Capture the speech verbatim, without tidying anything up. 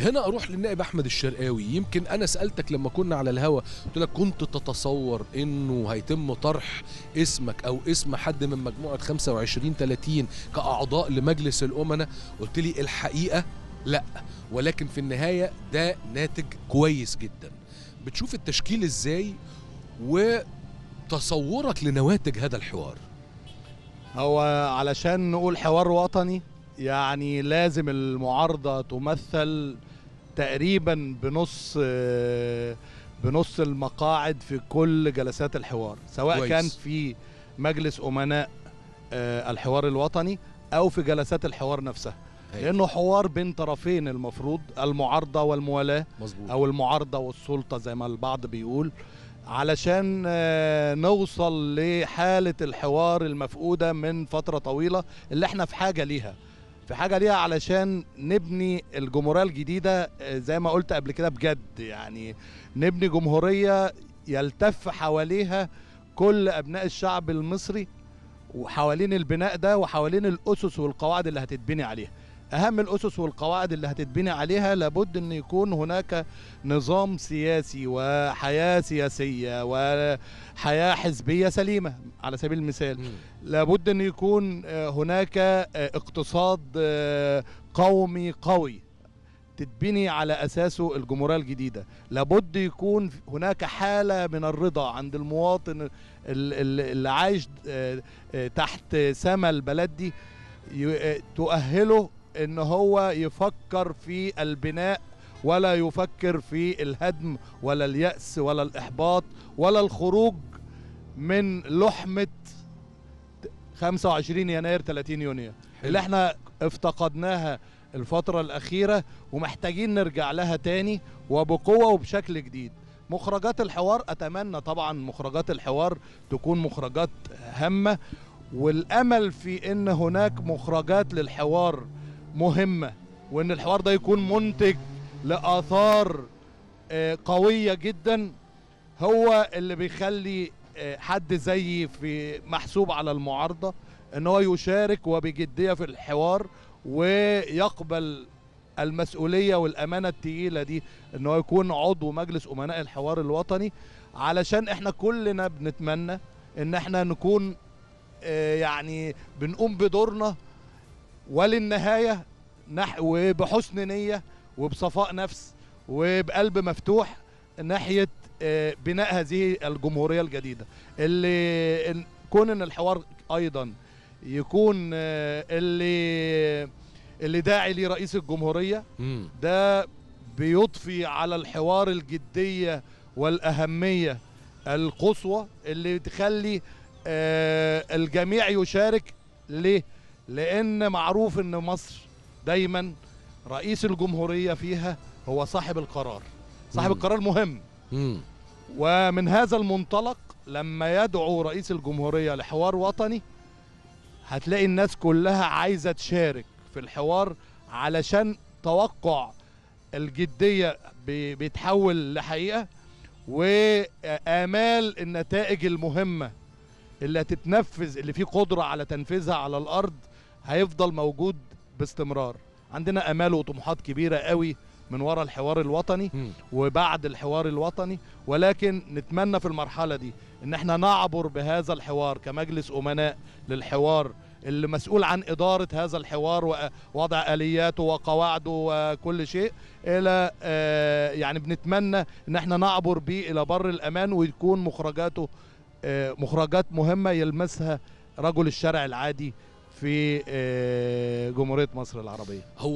هنا اروح للنائب احمد الشرقاوي. يمكن انا سالتك لما كنا على الهوا، قلت لك كنت تتصور انه هيتم طرح اسمك او اسم حد من مجموعه خمسة وعشرين ثلاثين كاعضاء لمجلس الامناء، قلت لي الحقيقه لا، ولكن في النهايه ده ناتج كويس جدا. بتشوف التشكيل ازاي وتصورك لنواتج هذا الحوار؟ هو علشان نقول حوار وطني يعني لازم المعارضة تمثل تقريبا بنص بنص المقاعد في كل جلسات الحوار، سواء كويس. كان في مجلس أمناء الحوار الوطني أو في جلسات الحوار نفسها، هي. لأنه حوار بين طرفين، المفروض المعارضة والموالاة مظبوط. أو المعارضة والسلطة زي ما البعض بيقول، علشان نوصل لحالة الحوار المفقودة من فترة طويلة اللي احنا في حاجة ليها في حاجة ليها علشان نبني الجمهورية الجديدة زي ما قلت قبل كده بجد. يعني نبني جمهورية يلتف حواليها كل أبناء الشعب المصري، وحوالين البناء ده وحوالين الأسس والقواعد اللي هتتبني عليها. أهم الأسس والقواعد اللي هتتبني عليها لابد أن يكون هناك نظام سياسي وحياة سياسية وحياة حزبية سليمة. على سبيل المثال مم. لابد أن يكون هناك اقتصاد قومي قوي تتبني على أساسه الجمهورية الجديدة. لابد يكون هناك حالة من الرضا عند المواطن اللي عايش تحت سما البلد دي تؤهله ان هو يفكر في البناء ولا يفكر في الهدم ولا اليأس ولا الإحباط ولا الخروج من لحمة خمسة وعشرين يناير ثلاثين يونيو حلو. اللي احنا افتقدناها الفترة الأخيرة ومحتاجين نرجع لها تاني وبقوة وبشكل جديد. مخرجات الحوار أتمنى طبعا مخرجات الحوار تكون مخرجات هامة، والأمل في إن هناك مخرجات للحوار مهمة، وإن الحوار ده يكون منتج لآثار قوية جدا. هو اللي بيخلي حد زيي في محسوب على المعارضة إن هو يشارك وبجدية في الحوار ويقبل المسؤولية والأمانة الثقيلة دي إن هو يكون عضو مجلس أمناء الحوار الوطني، علشان إحنا كلنا بنتمنى إن إحنا نكون يعني بنقوم بدورنا وللنهاية نحو بحسن نية وبصفاء نفس وبقلب مفتوح ناحية بناء هذه الجمهورية الجديدة. اللي كون ان الحوار ايضا يكون اللي اللي داعي ليه رئيس الجمهورية ده بيضفي على الحوار الجدية والأهمية القصوى اللي تخلي الجميع يشارك. ليه؟ لأن معروف أن مصر دايما رئيس الجمهورية فيها هو صاحب القرار، صاحب مم. القرار مهم مم. ومن هذا المنطلق لما يدعو رئيس الجمهورية لحوار وطني هتلاقي الناس كلها عايزة تشارك في الحوار، علشان توقع الجدية بيتحول لحقيقة وآمال النتائج المهمة اللي هتتنفذ اللي فيه قدرة على تنفيذها على الأرض هيفضل موجود باستمرار. عندنا أمال وطموحات كبيرة قوي من وراء الحوار الوطني م. وبعد الحوار الوطني، ولكن نتمنى في المرحلة دي إن احنا نعبر بهذا الحوار كمجلس أمناء للحوار اللي مسؤول عن إدارة هذا الحوار ووضع آلياته وقواعده وكل شيء، إلى يعني بنتمنى إن احنا نعبر بيه إلى بر الأمان ويكون مخرجاته مخرجات مهمة يلمسها رجل الشارع العادي في جمهورية مصر العربية.